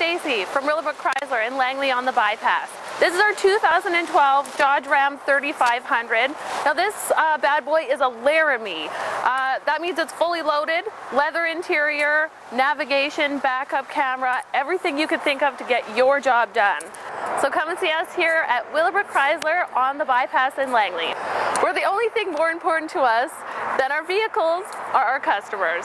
Stacy from Willowbrook Chrysler in Langley on the bypass. This is our 2012 Dodge Ram 3500. Now this bad boy is a Laramie. That means it's fully loaded, leather interior, navigation, backup camera, everything you could think of to get your job done. So come and see us here at Willowbrook Chrysler on the bypass in Langley. We're the only thing more important to us than our vehicles are our customers.